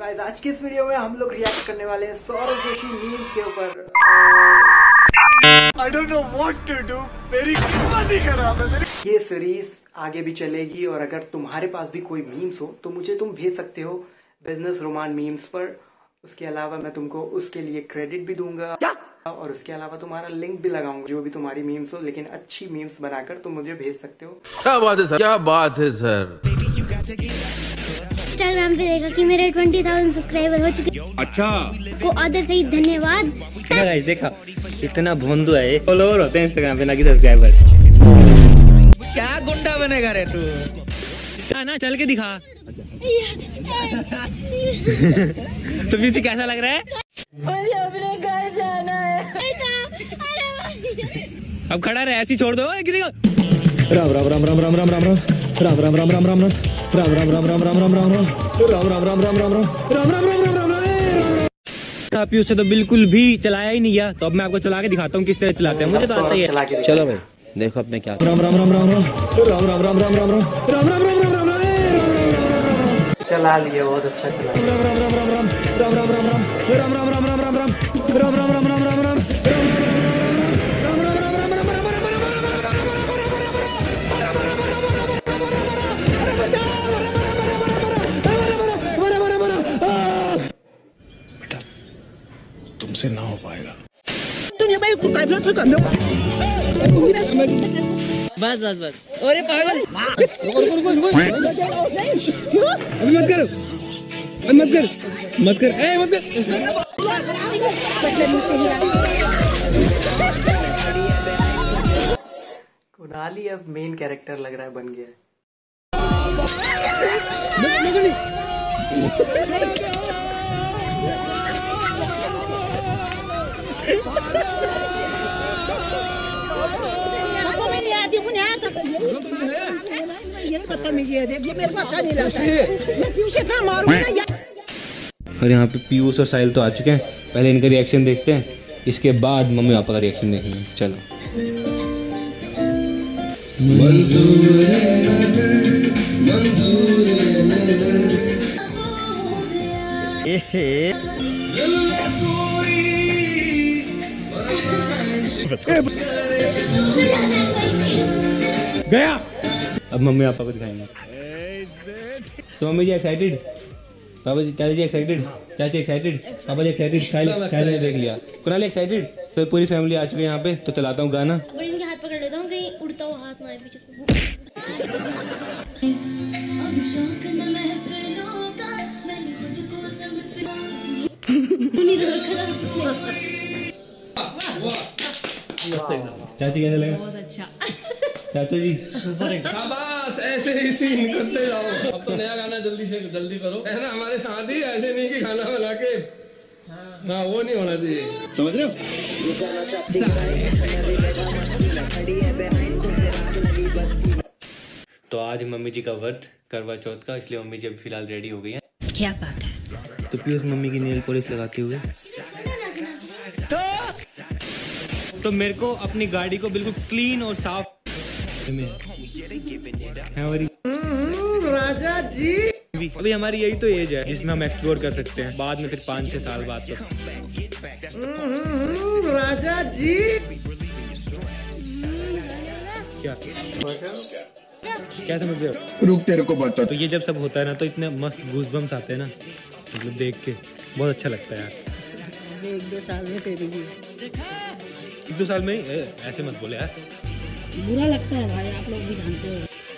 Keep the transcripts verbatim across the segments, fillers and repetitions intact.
Guys आज की इस वीडियो में हम लोग रिएक्ट करने वाले हैं सौरभ जोशी मीम्स के ऊपर। I don't know what to do, मेरी किस्मत ही खराब है। ये सीरीज आगे भी चलेगी और अगर तुम्हारे पास भी कोई मीम्स हो तो मुझे तुम भेज सकते हो बिजनेस रूमान मीम्स पर। उसके अलावा मैं तुमको उसके लिए क्रेडिट भी दूंगा और उसके अलावा तुम्हारा लिंक भी लगाऊंगा। जो भी तुम्हारी मीम्स हो, लेकिन अच्छी मीम्स बनाकर तुम मुझे भेज सकते हो। क्या बात है सर, क्या बात है सर। इंस्टाग्राम पे देखा कि मेरे बीस हज़ार सब्सक्राइबर हो चुके। अच्छा को आदर से ही धन्यवाद। गाइस देखा इतना भोंदू है, फॉलोवर होते हैं इंस्टाग्राम पे ना कि सब्सक्राइबर। क्या गुंडा बनेगा रे तू, ना चल के दिखा। तो बीसी कैसा लग रहा है? मुझे अपने घर जाना है। अब खड़ा रहे, ऐसी छोड़ दो। राम राम राम राम राम राम राम राम राम राम राम राम राम राम राम राम राम राम राम राम राम राम राम राम राम राम। पीयूष से तो बिल्कुल भी चलाया ही नहीं गया, तो अब मैं आपको चला के दिखाता हूँ किस तरह चलाते हैं। मुझे तो आता ही है। चलो भाई देखो अपने क्या। राम राम राम राम राम राम राम राम राम राम राम राम। चला लिया, बहुत अच्छा चला। राम राम राम राम राम राम राम राम राम राम राम राम राम राम राम राम राम राम राम राम। बेटा तुमसे ना हो पाएगा। बस बस बस। अरे पागल मत कर, मत कर, मत कर, ए मत कर। कुणाली अब मेन कैरेक्टर लग रहा है, बन गया है। और यहाँ पे पीयूष और साहिल तो आ चुके हैं, पहले इनका रिएक्शन देखते हैं, इसके बाद मम्मी पापा का रिएक्शन देखेंगे। चलो गया, अब मम्मी पापा को दिखाएंगे। तो मम्मी जी एक्साइटेड, पापा जी, चाचा जी एक्साइटेड, चाची एक्साइटेड, पापा जी एक्साइटेड, साहिल साहिल ने देख लिया, कुणाली एक्साइटेड। तो पूरी फैमिली आ चुकी है यहाँ पे। तो चलाता हूँ गाना, इनके हाथ पकड़ लेता हूँ कहीं उड़ता हुआ हाथ ना आए पीछे। चाची कैसा लगा? बहुत अच्छा चाचा जी, सुपर एक। शाबाश, ऐसे ही सीन करते जाओ। अब तो नया गाना जल्दी से जल्दी करो, है ना, हमारे साथ ही। ऐसे नहीं कि खाना बना के, हाँ वो नहीं होना चाहिए, समझ रहे हो। तो आज मम्मी जी का व्रत करवा चौथ का, इसलिए मम्मी जी अब फिलहाल रेडी हो गई है। क्या बात है। तो पीयूष मम्मी की नेल पॉलिश लगाते हुए, तो मेरे को अपनी गाड़ी को बिल्कुल क्लीन और साफ। राजा जी अभी हमारी यही तो एज है जिसमें हम एक्सप्लोर कर सकते हैं, बाद में फिर पाँच छह साल बाद। तो राजा जी क्या क्या समझ रहे हो? रुक तेरे को बता। तो ये जब सब होता है ना, तो इतने मस्त गूज़बम्स आते हैं ना, मतलब देख के बहुत अच्छा लगता है यार। एक दो साल में तेरी भी, एक दो साल में ही, ऐसे मत बोले यार, बुरा लगता है भाई। आप लोग भी जानते हो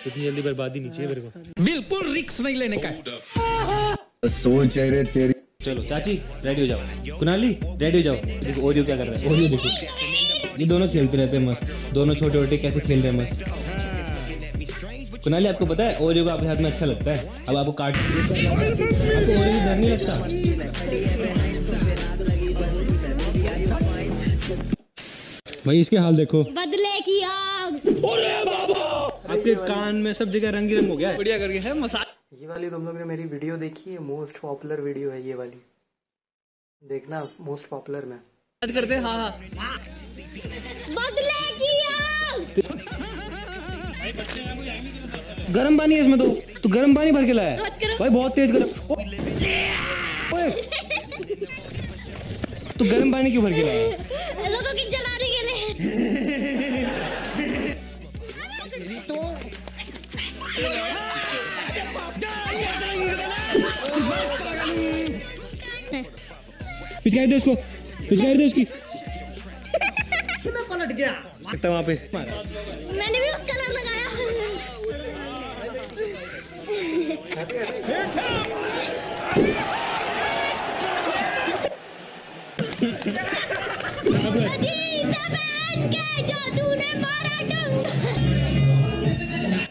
इतनी जल्दी बर्बादी नहीं चाहिए मेरे को, बिल्कुल रिस्क नहीं लेने का सोच है रे तेरी। चलो चाची रेडी हो जाओ, कुणाली रेडी हो जाओ। देखो ओरियो क्या कर रहा है, ओरियो देखो, ये दोनों खेलते रहते हैं मस्त, दोनों छोटे छोटे कैसे खेल रहे हैं मस्त। कुणाली आपको पता है ओरियो का आपके हाथ में अच्छा लगता है, अब आपको काट आपको ओरियो डर नहीं लगता भाई। इसके हाल देखो, बदले की आग। अरे बाबा आपके कान में सब जगह रंगी रंग हो गया है, बढ़िया करके है मसाज। ये वाली तुम लोग ने मेरी वीडियो देखी है, मोस्ट पॉपुलर वीडियो है ये वाली, देखना मोस्ट पॉपुलर में करते हैं। हाँ हाँ बदले की आग। गर्म पानी है इसमें, तो तो गर्म पानी भर के लाया है भाई, बहुत तेज गर्म। तो गर्म पानी क्यों भर के लाया? लोगों की जलाने के लिए। तो पिचकारी दो इसको, पिचकारी दो इसकी। मैं पलट गया लगता वहाँ पे। मैंने भी उसका कलर लगाया।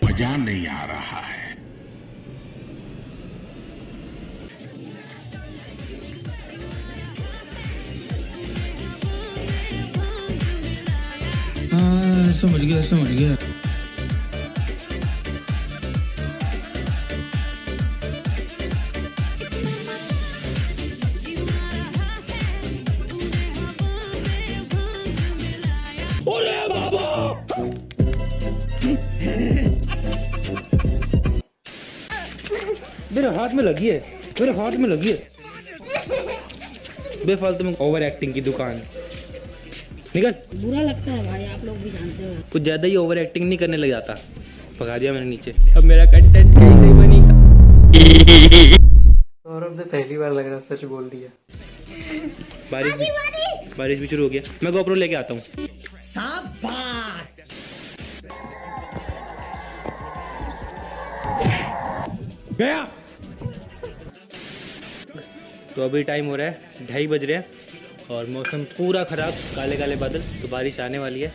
मजा नहीं आ रहा है। हाँ समझ गया समझ गया। मेरे हाथ में लगी है, मेरे हाथ में लगी है। बेफालतू में ओवर एक्टिंग की दुकान निकल। बुरा लगता है भाई, आप लोग भी जानते हो। कुछ ज्यादा ही ओवर एक्टिंग नहीं करने लग जाता। पका दिया मैंने नीचे। अब मेरा कंटेंट कहीं से ही बनी। सौरभ ने पहली बार लग रहा सच बोल दिया। बारिश भी बारिश भी शुरू हो गया। मैं GoPro लेके आता हूँ। गया। तो अभी टाइम हो रहा है ढाई बज रहे हैं और मौसम पूरा ख़राब, काले काले बादल। तो बारिश आने वाली है।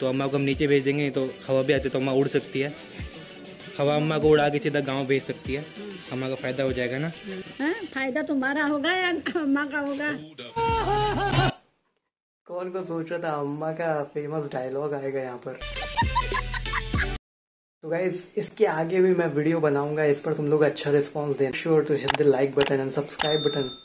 तो अम्मा को हम नीचे भेज देंगे, नहीं तो हवा भी आती है तो अम्मा उड़ सकती है। हवा अम्मा को उड़ा के सीधा गांव भेज सकती है। अम्मा का फ़ायदा हो जाएगा ना। हाँ, फ़ायदा तुम्हारा होगा या अम्मा का होगा? कौन को सोच रहा था अम्मा का फेमस डायलॉग आएगा यहाँ पर। तो गाइज इसके आगे भी मैं वीडियो बनाऊंगा, इस पर तुम लोग अच्छा रिस्पॉन्स दें। Sure to hit the like button and subscribe button.